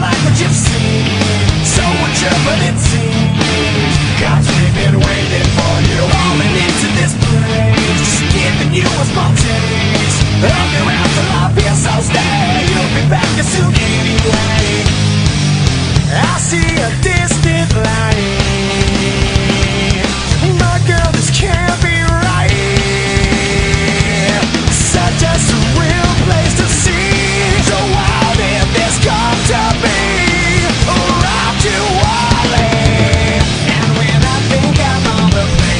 like what you've seen, so whatever it seems, God's really been waiting for you. Falling into this place, giving you a small taste of your afterlife. Yes, I'll stay. You'll be back as soon anyway. I see a distant light. My girl, this can't be right. Such a surreal place to see. So wild if this comes to be. Right to Wally. And when I think I'm on the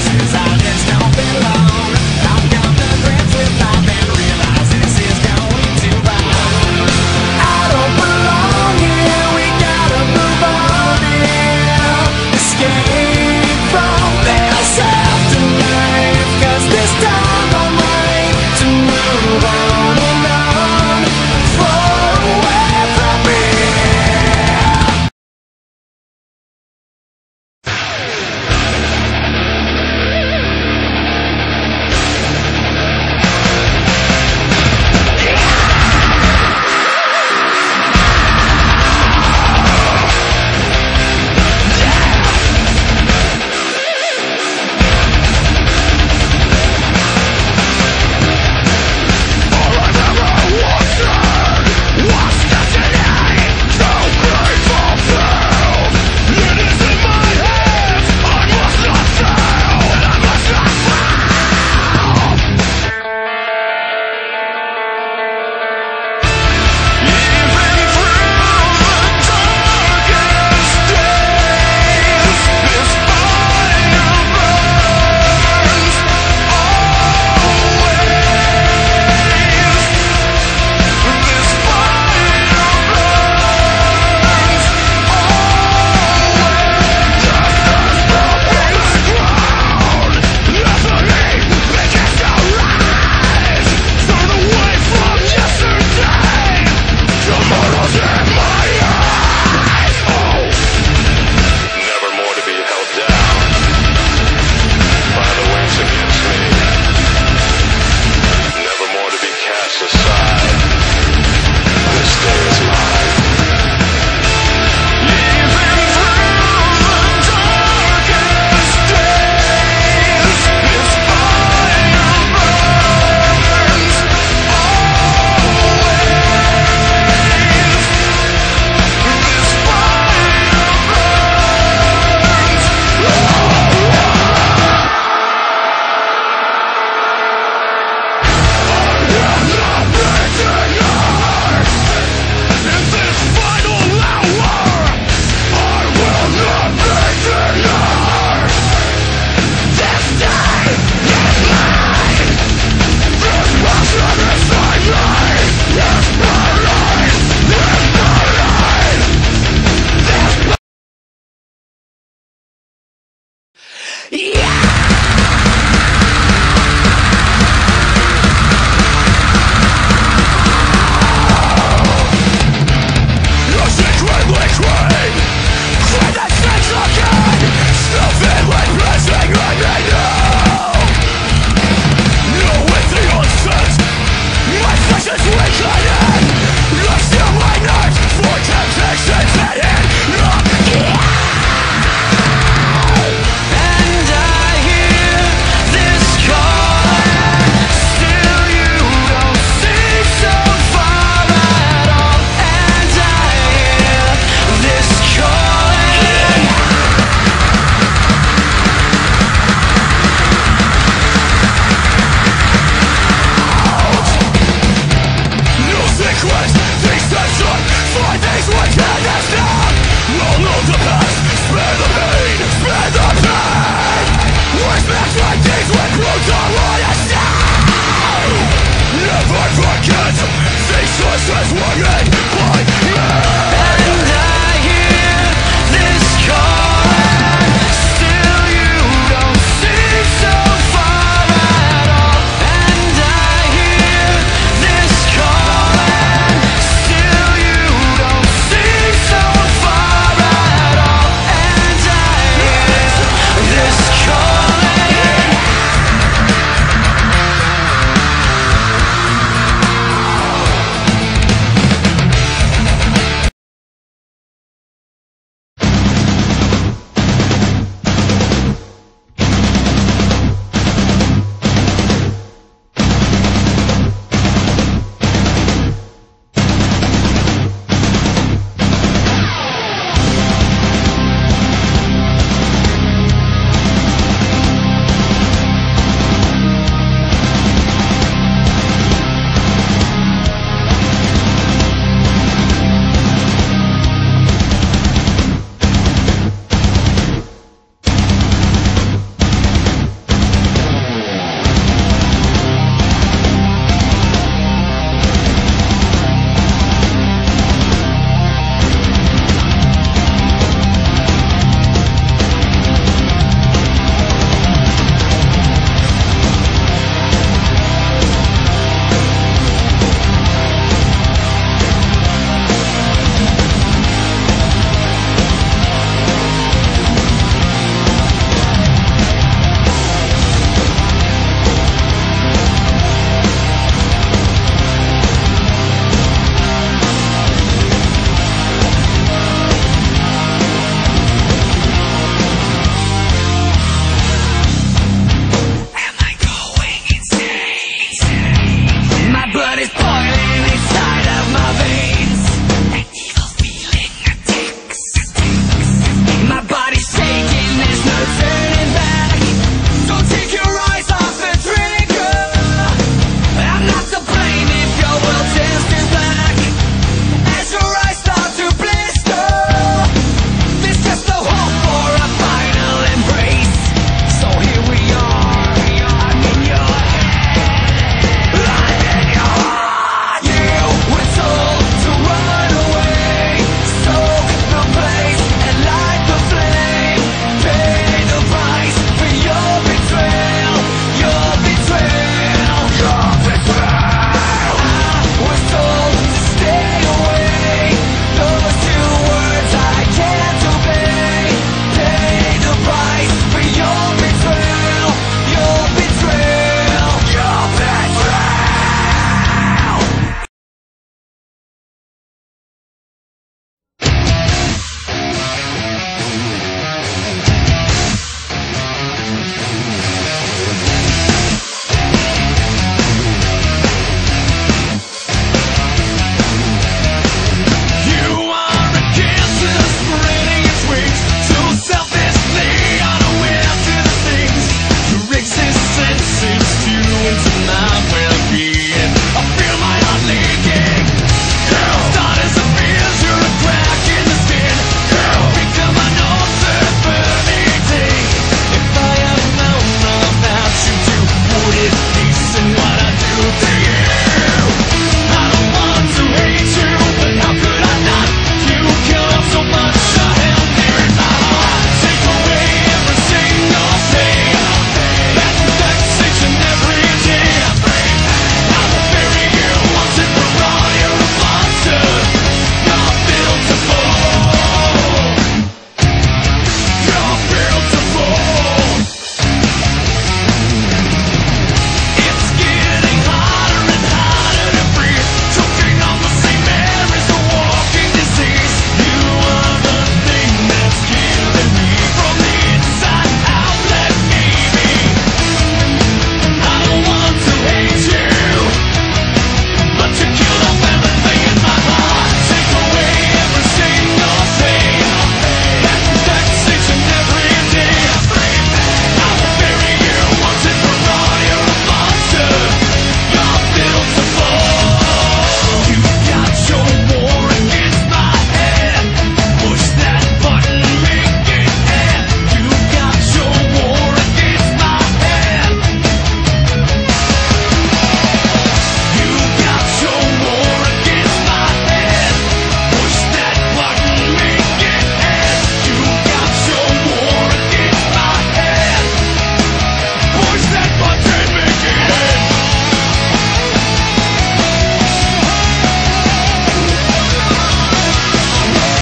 time.